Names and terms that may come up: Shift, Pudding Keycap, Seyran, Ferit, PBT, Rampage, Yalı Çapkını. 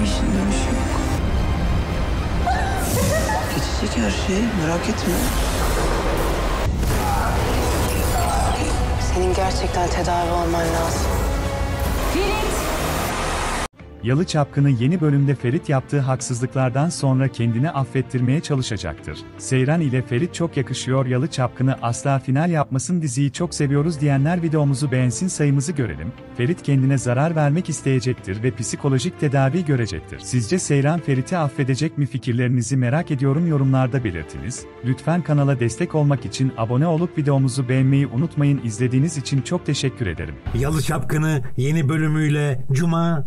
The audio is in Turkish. Bu işin dönüşü yok. Geçecek her şey, merak etme. Senin gerçekten tedavi olman lazım. Ferit! Yalı Çapkını yeni bölümde Ferit yaptığı haksızlıklardan sonra kendini affettirmeye çalışacaktır. Seyran ile Ferit çok yakışıyor. Yalı Çapkını asla final yapmasın. Diziyi çok seviyoruz diyenler videomuzu beğensin, sayımızı görelim. Ferit kendine zarar vermek isteyecektir ve psikolojik tedavi görecektir. Sizce Seyran Ferit'i affedecek mi? Fikirlerinizi merak ediyorum, yorumlarda belirtiniz. Lütfen kanala destek olmak için abone olup videomuzu beğenmeyi unutmayın. İzlediğiniz için çok teşekkür ederim. Yalı Çapkını yeni bölümüyle Cuma